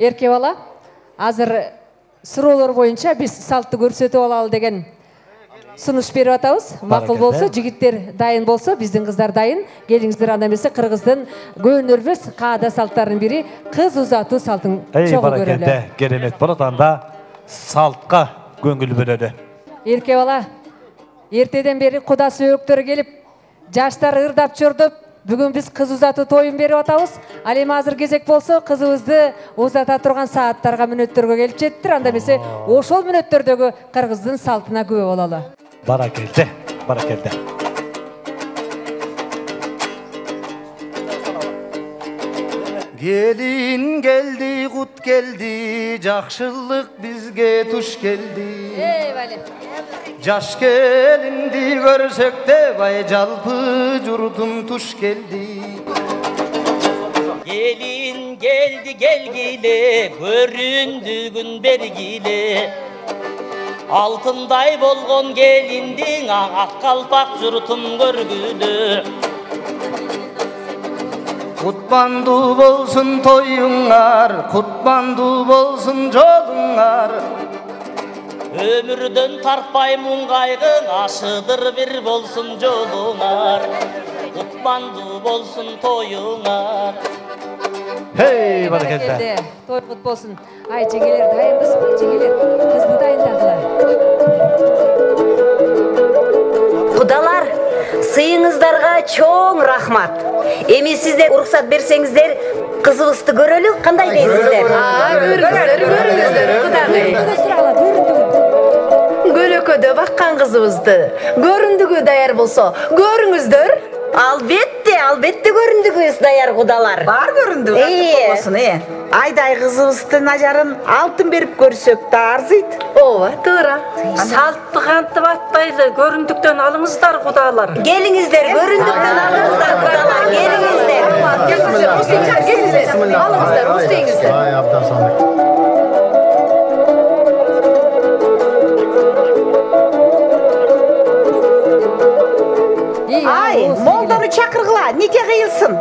erke bala hazır sırolar boyunca biz saltı görsetip alalı degen sunuş berip atabız. Makul bolsa, jigitler dayın bolsa, bizdin kızlar dayın. Geliňizdir anda emесе Kırgızdın könürbiz kaada saltların biri kız uzatı saltın çoğu görüldü. Keremet bolat anda saltqa köngül bölödü. Erke bala erteden beri kudası öktörü gelip jaştar ırdap çurdap bugün biz kız uzatı toyun berip atabız. Al emi hazır kezek bolsa kızıbızdı uzata turgan saatlarga münöttörgö kelip jettir. Anda emese oşol münöttördögü Kırgızdın saltına köbö bolalı. Barakelde, barakelde. Gelin geldi, kut geldi, cakşılık bizge tuş geldi. Caş gelindi görsek de bay calpı curdum tuş geldi. Gelin geldi gelgile, göründü gün bergile. Altınday bolgon gelindin, ak kalpak jurtum görgülü. Kutbandu bolsun toyunlar, kutbandu bolsun jolunlar. Ömürden tartpay mungaygın, aşıdır bir bolsun jolunlar. Kutbandu bolsun toyunlar. Hey, barakelde. Toy kut olsun. Ay çekilir, dayımız mı çekilir? Kızdı dayındadılar. Kudalar, sıyınızdarga çoğun rahmat. Emi sizler ruhsat bersengizler, kızıbızdı görölü, kanday deysizler? Görürüzler, görürüzler. Kudalar. Gölöködö bakkan kızıbızdı. Göründügü dayar bolsa, görüngüzdür. Albette, albette göründügüz dayar kudalar. Bar göründügü. Ayday kızıbızdın ajarın altın berip görsök da arzıydı. Ova, tıra. Saltı kantı batpaylı, göründükten alınızlar kudalar. Gelinizler, göründükten alınızlar kudalar. Gelinizler. Gelinizler, gelinizler. Alınızlar, üsteyinizler. Ay, aptan sandık. Ay, moldanı çakırgıla, neke kıyılsın.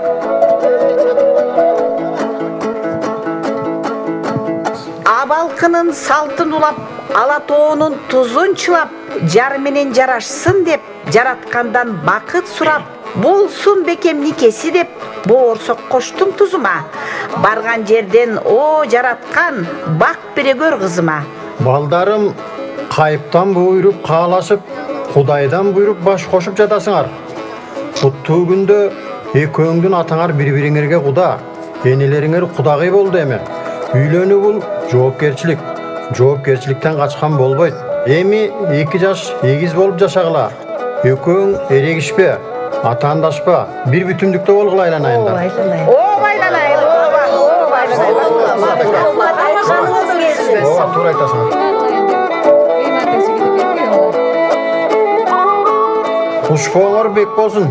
Abalkının saltın ulap, Alatoğunun tuzun çılap, jarmenen jaraşsın dep, jaratkandan bakıt surap, bolsun bekem nikesi dep, bu orsok koştum tuzuma. Bargan jerden o jaratkan, bak bire gör kızıma. Baldarım kayıptan buyurup kağlaşıp, Kudaydan buyurup baş koşup jatasıňar. Kuttuu günde ekөөңdүн ataňar bir-biriňerge kuda, eneleriňer kudagy boldu emi. Üýlenүү bul joopkerçilik. Joopkerçilikten kaçkan bolboyt. Emi iki jaş egiz bolup jaşagılar. Ekөөň eregişpe, atandaşpa, bir bütündükte bolgula aylanaýynlar. Oba aylanaýyn, oba, oba aylanaýyn. Oba, tuur aýtasyňar. Kuşkoğlar bek bolsun,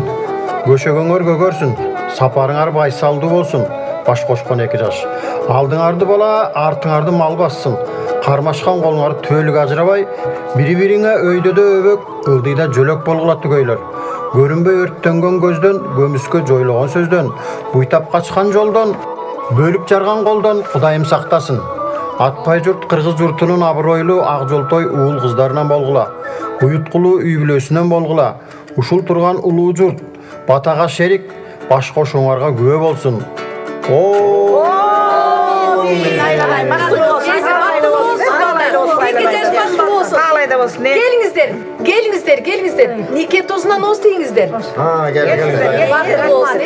göşögöňör kökörsün, saparıňar baysaldı bolsun, baş koşkon eki jaş. Aldıňardy bala, artyňardy mal bassın, karmaşkan golňar tölük ajrabay, biri-biriňe öýdödö öbök, ıldyda jölök bolgulat tüköýler. Görünböй örttöngen gözden, gömüskö joylogon sözden, buýtap kaçkan joldan, bölüp jargan goldan Kudayım saktasın. Atpay jurt Kırgız jurtunun abroylu Akjoltoy uul kızlarından bolgula, uyutkulu üýbülösünden bolgula. Uşul turgan uluu jurt, batağa şerik, baş koşuňarga gübe bolsun. Ooo! Gelinizler, gelinizler, gelinizler. Nike tozundan oz deyiňizler. Ha, gel, gel. Bakıp olsun,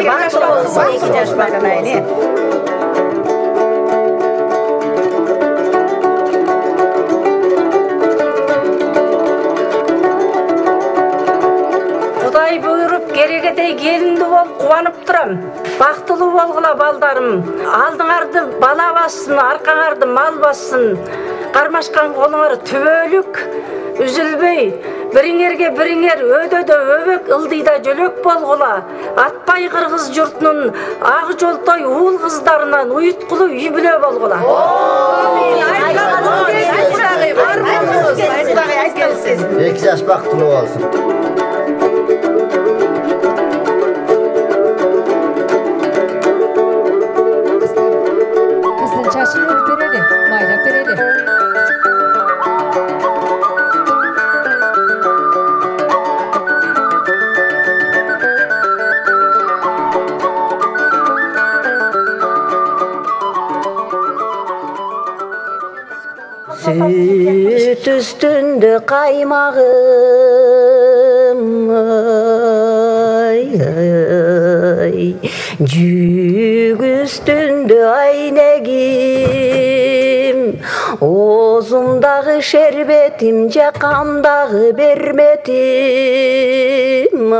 Gereketey gelindi bol kuvanıp duram. Baktılı bolgula baldarım. Aldıňardy bala bassın, arkaňardy mal bassın. Karmaşkan gollar tübölük, üzülbey. Biriňerge biriňer ödödö öbök, ıldyda jölök bolgula. Atpay Kırgız jurtunun Akjoltoy uul kızlarından uyutkulu üýbülö bolgula. Eki jaş baktılı bolsun. Çaşın Ferruh Pereli, Mayra Pereli. Süt üstünde kaymağım, cük üstünde aynegim, ozumdağı şerbetim, caqamdağı bermetim,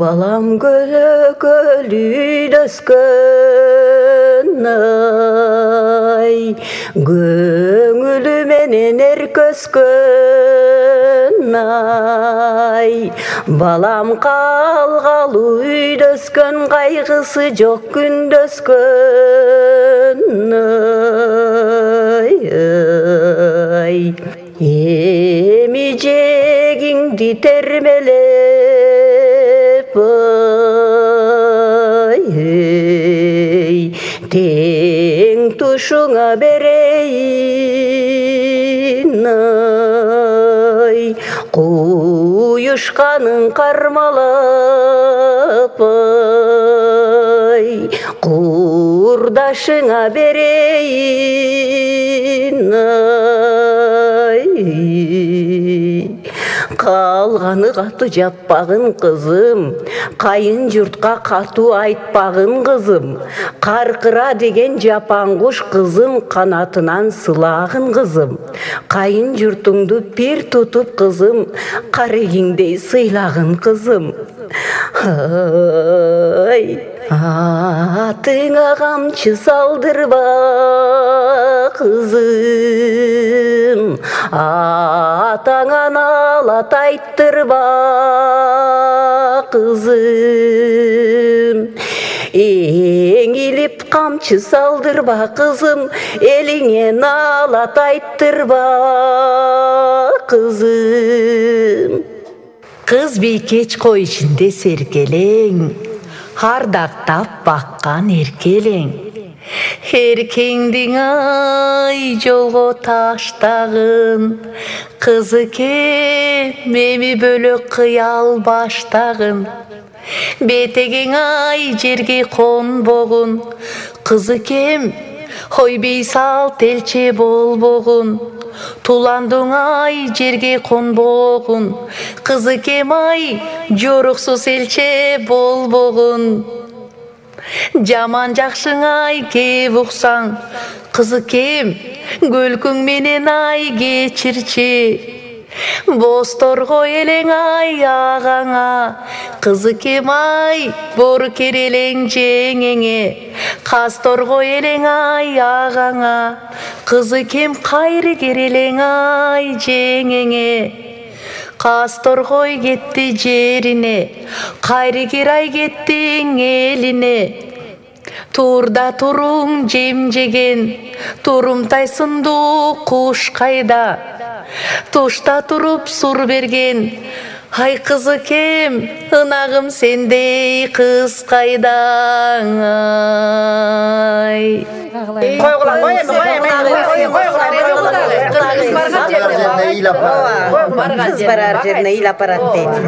balam gölü gölü döskün, ay gönülü menen erköskün, ay balam kalgalı döskün, kaygısı çok gündöskün, ay ay emicegin di termelep, ay hey, teng tuşuna bereyin, ay kuyuşkanın karmalap, ay kurdaşına bereyin, kalğanı katı yapbağın kızım, kayın yurtqa katı aytbağın kızım, karkıra degen japanguş kızım, kanatından sılağın kızım, kayın yurtundu bir tutup kızım, karıgindey sıylağın kızım. Ay, atına kamçı saldırma kızım, atana nalat ayttırma kızım, eğilip kamçı saldırma kızım, eline nalat ayttırma kızım. Kız bir keç koy içinde serkelen, hardaktap bakkan erkelen. Erkendin ay jolgo taştağın, kızı kem memi bölök kıyal baştağın. Betegen ay jerge konboğun, kızı kem hoy beysal telçe bolboğun. Tulandın ay jerge konboğun, kızı kem ay joruksuz elçe bolboğun. Jaman jakşın ay kep uksan, kızı kem gölkün menen ay geçirçe. Boztorgo eleng ay ağana, kızı kem ay boru kereleng jengenge. Kastorgo eleng ay ağana, kızı kem kayrı kereleng ay jengenge. Kastorgoy gitti jerine, kayrı keray gittin eline. Turda turun jemjegen, turumtay sundu kuş kayda. Tuşta turup sur bergen, ay kızı kem, ınağım sendey kız kaydan ay. Kız barar yerine il aparat deydi.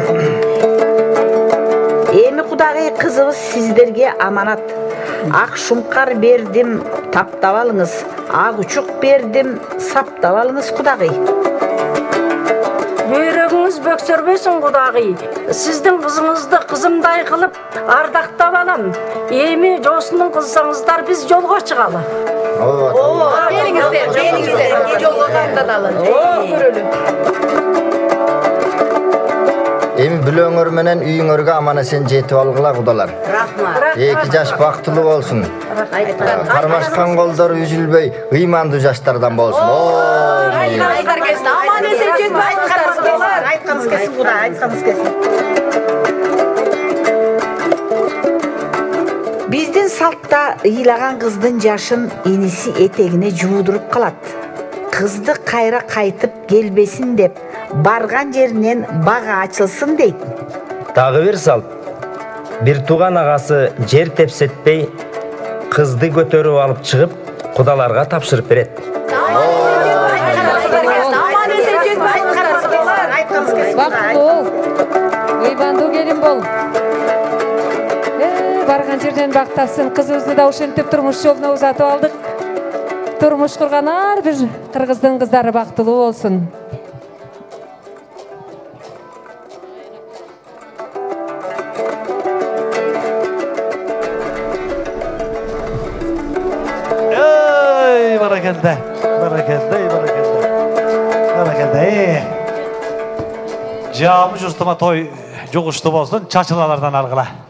Emi Kudağı kızımız sizlerge amanat. Ak şumkar berdim, taptap alınız. Ak uçuk berdim, saptap alınız Kudağı. Böyrögüңiz böksörbesin Kudağı. Sizden kızınızda kızımday kılıp ardaktap alam. Emi Josunun kızsanızdar biz yolga çıkalı. Gelingizler, gelingizler. Yolga tartalım. Emi bülöngör menen üyüngörgö amana sen jetip algıla Kudalar. Rahmat. Eki jaş baktılı bolsun. Karmaşkan koldoru üzülböy, ıymandı jaştardan bolsun. Aytkanızlar kesin. Aman esem jetip aytkanız kesin Kuda, aytkanız kesin. Bizdin saltta ıylagan kızdın jaşın enisi etegine jumudurup kalat. Kızdı kayra kaytıp gelbesin dep, bargan jerinden bağı açılsın deyt. Tagı bir salt. Bir tuğan ağası jer tepsetpey, kızdı götürüp alıp çıkıp kudalarga tapşırıp beret. Baklı ol, uybandu gelin bol. Barğan жерден бактасын, кызыбызды да ошентип турмуш жолуна узатып алдык. Турмуш курган ар бир кыргыздын кыздары бактылуу болсун. Ey, barakanda, barakanda, barakanda. Barakanda. Жаамыш устума той жогушту болсун, чачылалардан алгыла.